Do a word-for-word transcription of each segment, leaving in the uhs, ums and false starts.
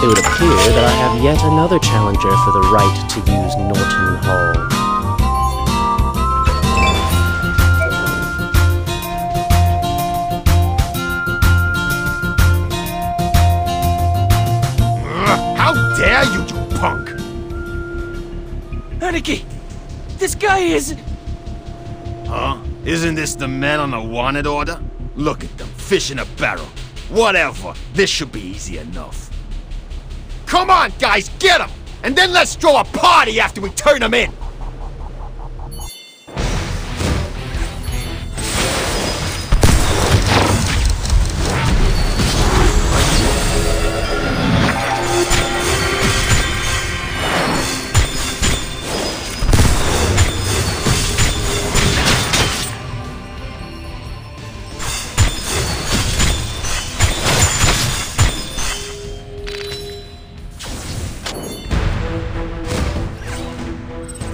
It would appear that I have yet another challenger for the right to use Norton Hall. Nikki, this guy is... Huh? Isn't this the man on the wanted order? Look at them, fish in a barrel. Whatever, this should be easy enough. Come on, guys, get him! And then let's throw a party after we turn him in!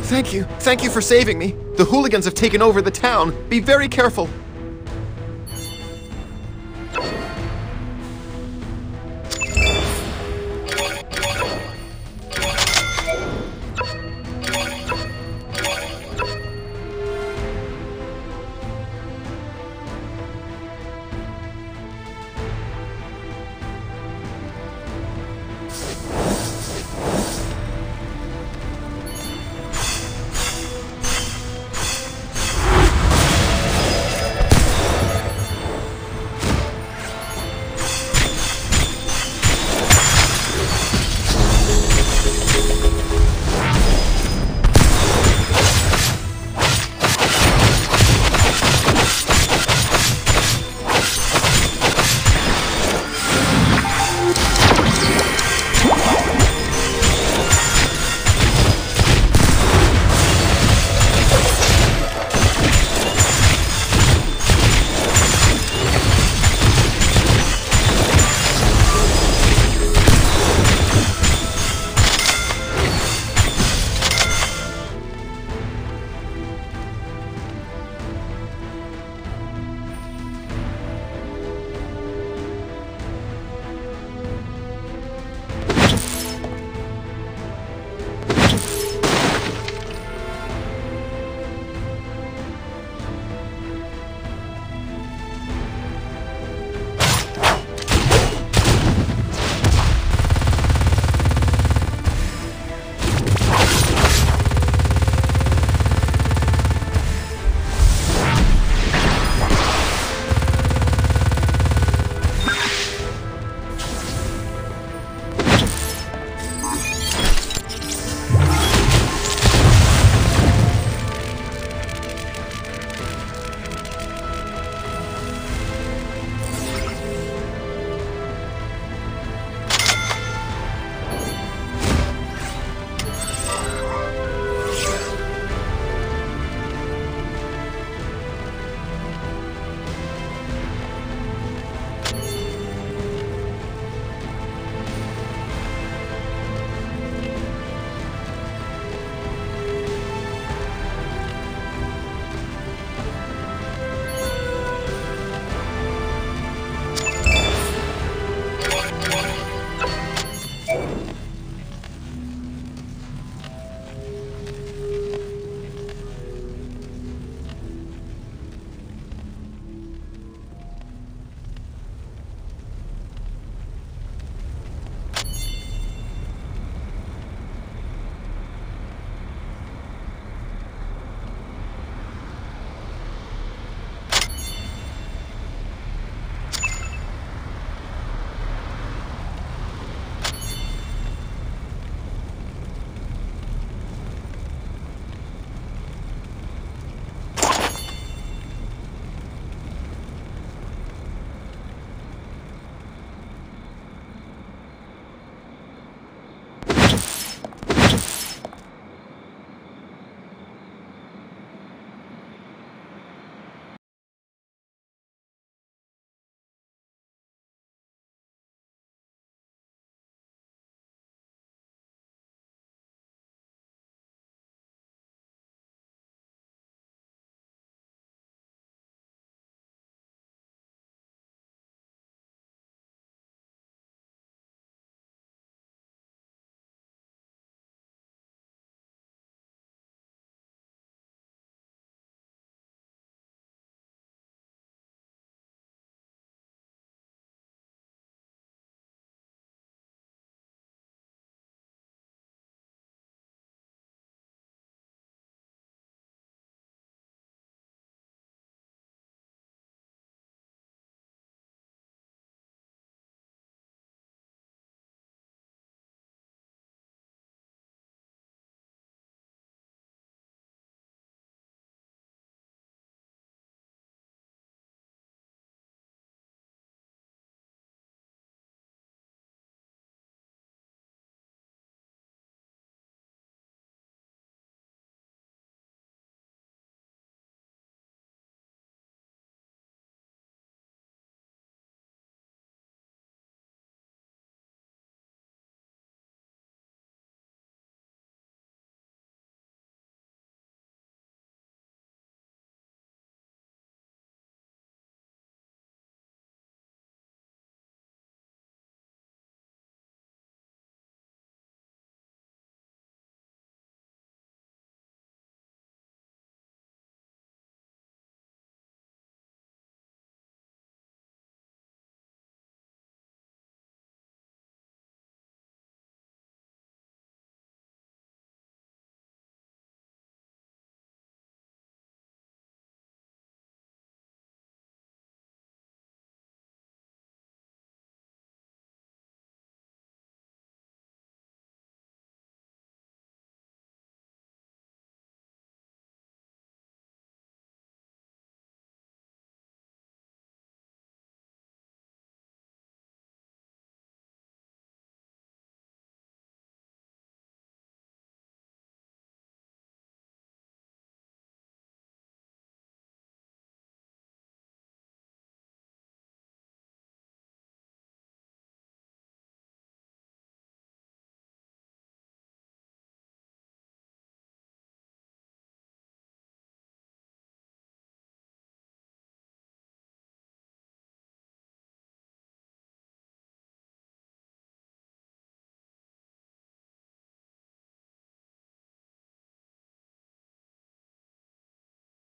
Thank you. Thank you for saving me. The hooligans have taken over the town. Be very careful.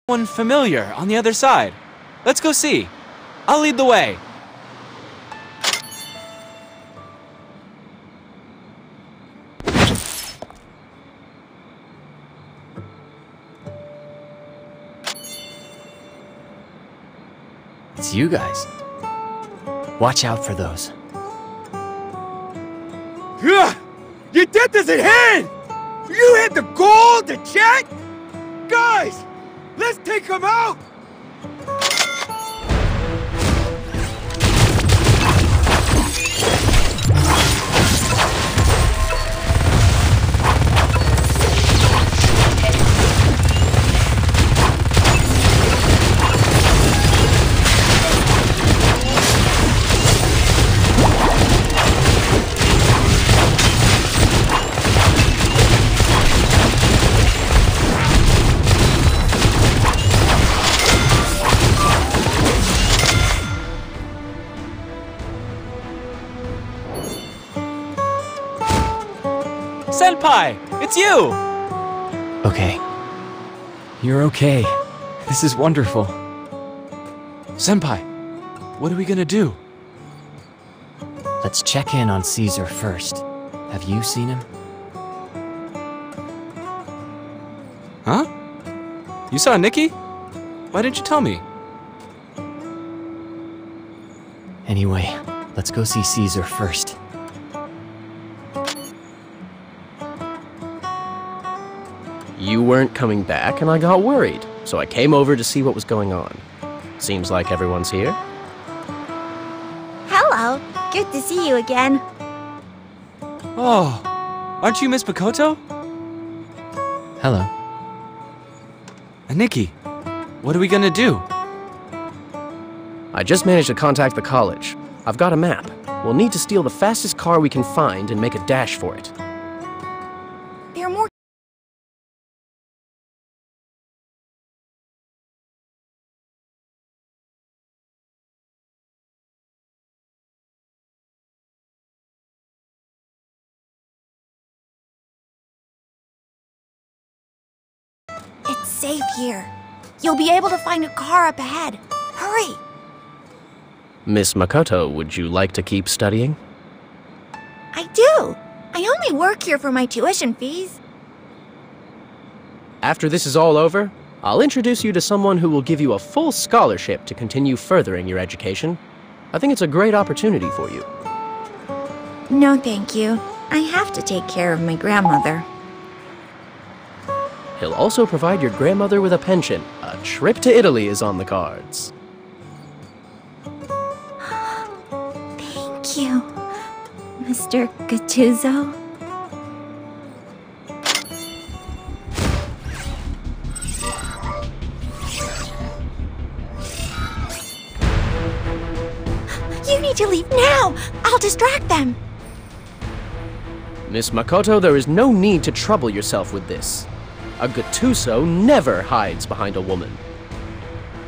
Someone familiar on the other side. Let's go see. I'll lead the way. It's you guys. Watch out for those. Your death is at hand! You had the goal, the check? Guys! Let's take him out! Senpai, it's you! Okay. You're okay. This is wonderful. Senpai, what are we gonna do? Let's check in on Caesar first. Have you seen him? Huh? You saw Nikki? Why didn't you tell me? Anyway, let's go see Caesar first. You weren't coming back, and I got worried, so I came over to see what was going on. Seems like everyone's here. Hello. Good to see you again. Oh, aren't you Miss Makoto? Hello. And Nikki, what are we gonna do? I just managed to contact the college. I've got a map. We'll need to steal the fastest car we can find and make a dash for it. There are more. Safe here. You'll be able to find a car up ahead. Hurry! Miss Makoto, would you like to keep studying? I do. I only work here for my tuition fees. After this is all over, I'll introduce you to someone who will give you a full scholarship to continue furthering your education. I think it's a great opportunity for you. No, thank you. I have to take care of my grandmother. He'll also provide your grandmother with a pension. A trip to Italy is on the cards. Thank you, Mister Gattuso. You need to leave now! I'll distract them! Miss Makoto, there is no need to trouble yourself with this. A Gattuso never hides behind a woman. Don't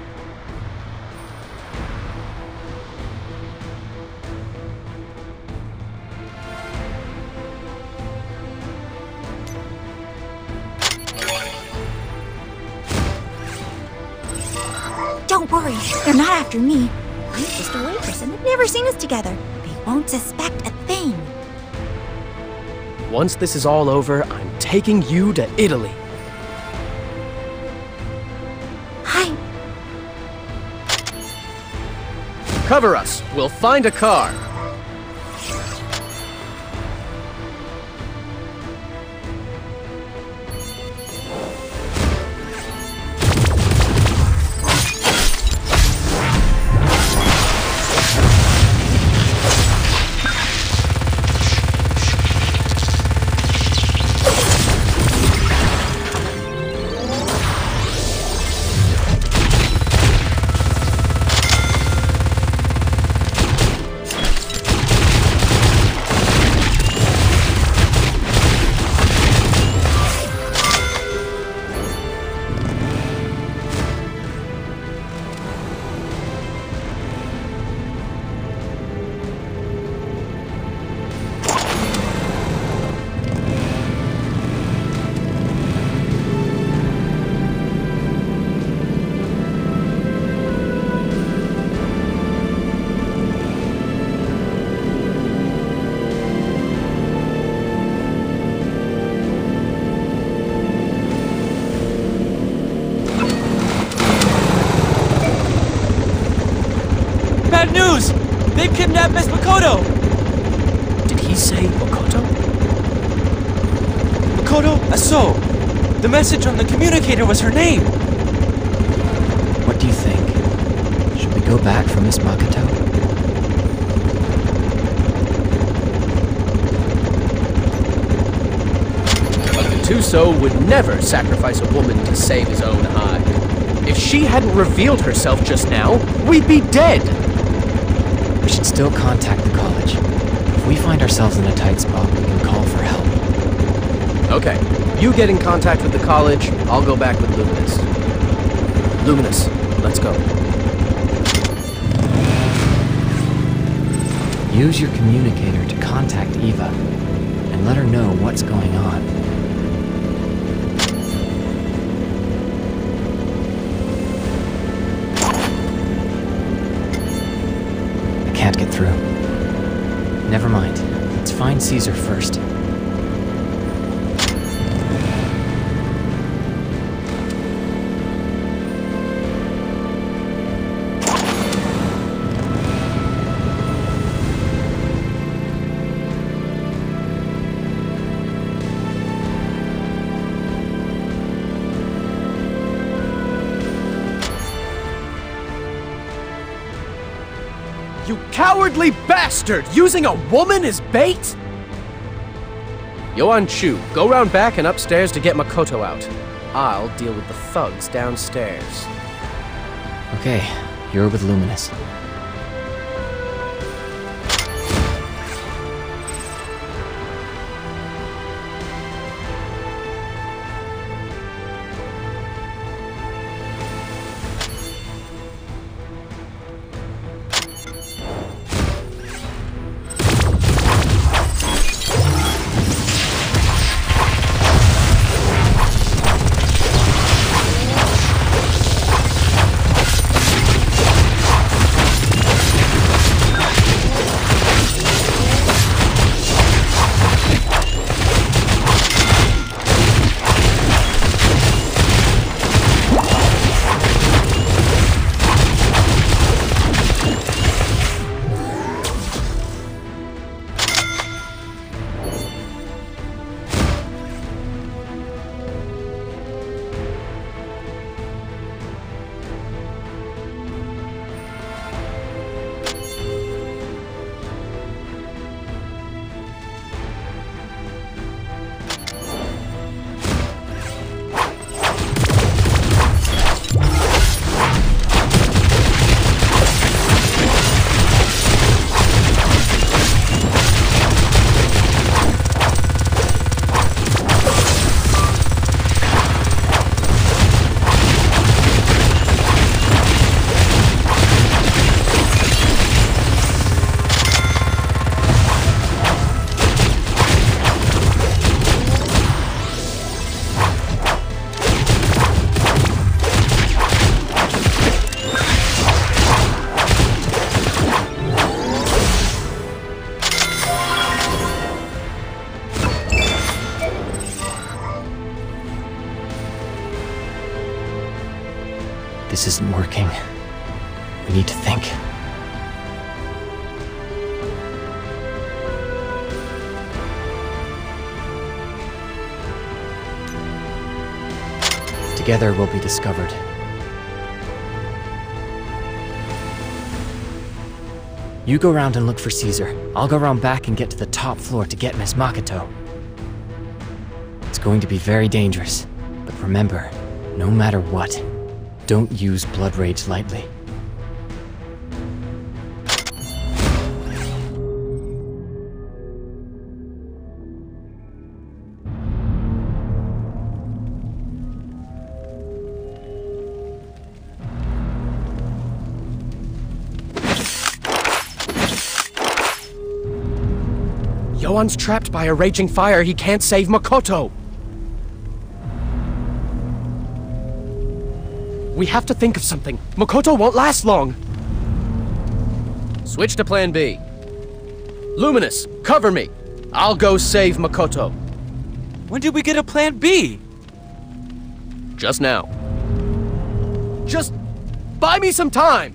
worry, they're not after me. I'm just a waitress and they've never seen us together. They won't suspect a thing. Once this is all over, I'm taking you to Italy. Cover us. We'll find a car. news! They've kidnapped Miss Makoto! Did he say Makoto? Makoto Asou. The message on the communicator was her name! What do you think? Should we go back for Miss Makoto? Gattuso would never sacrifice a woman to save his own hide. If she hadn't revealed herself just now, we'd be dead! We should still contact the college. If we find ourselves in a tight spot, we can call for help. Okay. You get in contact with the college, I'll go back with Luminous. Luminous, let's go. Use your communicator to contact Eva, and let her know what's going on. Never mind. Let's find Caesar first. You cowardly bastard! Using a woman as bait?! Johan Chu, go round back and upstairs to get Makoto out. I'll deal with the thugs downstairs. Okay, you're with Luminous. This isn't working. We need to think. Together we'll be discovered. You go round and look for Caesar. I'll go round back and get to the top floor to get Miss Makoto. It's going to be very dangerous, but remember, no matter what, don't use Blood Rage lightly. Johan's trapped by a raging fire. He can't save Makoto. We have to think of something. Makoto won't last long. Switch to plan B. Luminous, cover me. I'll go save Makoto. When did we get a plan B? Just now. Just buy me some time!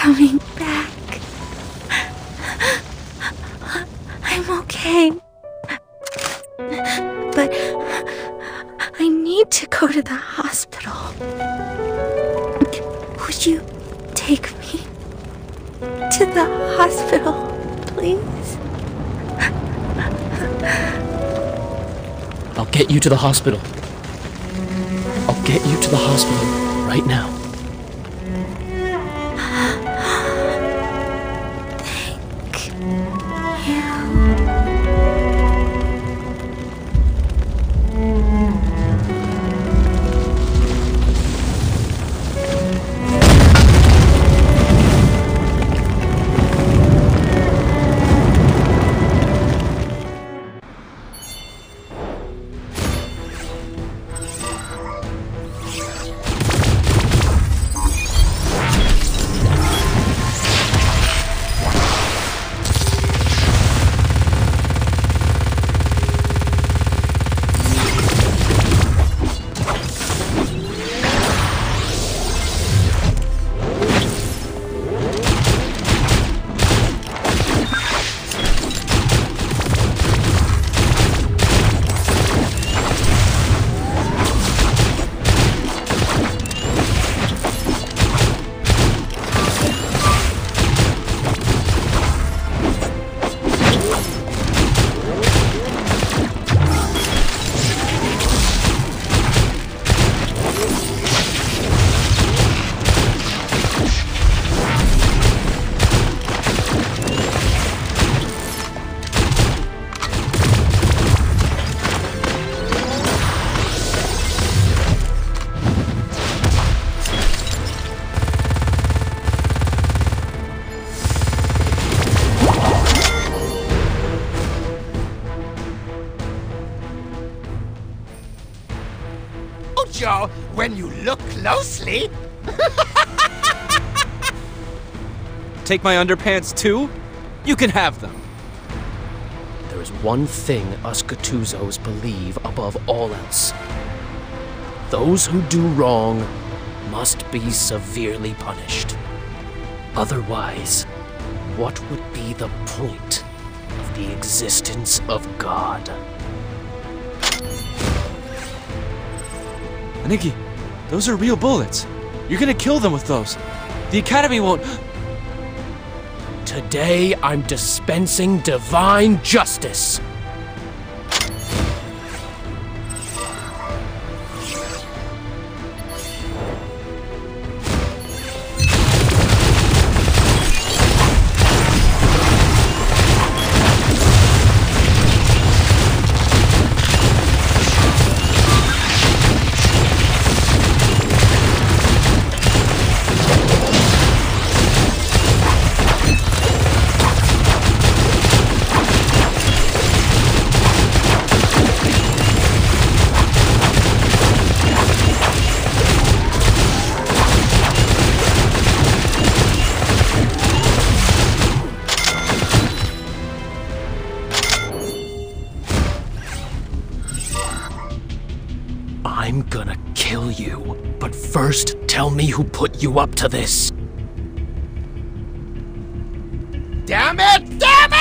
coming back. I'm okay. But I need to go to the hospital. Would you take me to the hospital, please? I'll get you to the hospital. I'll get you to the hospital right now. When you look closely. Take my underpants too? You can have them. There is one thing us Gattuzos believe above all else. Those who do wrong must be severely punished. Otherwise, what would be the point of the existence of God? Nikki, those are real bullets. You're gonna kill them with those. The Academy won't... Today, I'm dispensing divine justice. First, tell me who put you up to this. Damn it! Damn it!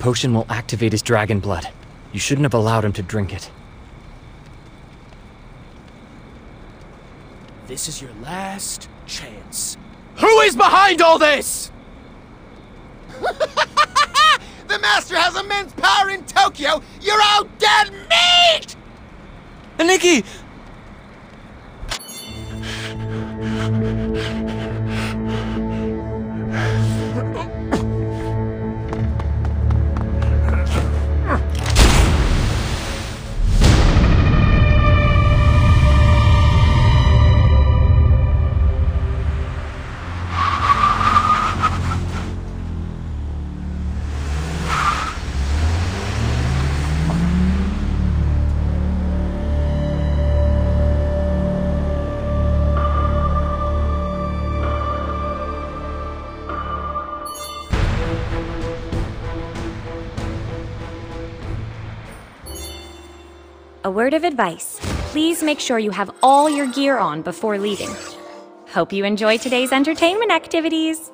Potion will activate his dragon blood. You shouldn't have allowed him to drink it. This is your last chance. Who is behind all this? The Master has immense power in Tokyo! You're all dead meat! Nikki! A word of advice, please make sure you have all your gear on before leaving. Hope you enjoy today's entertainment activities.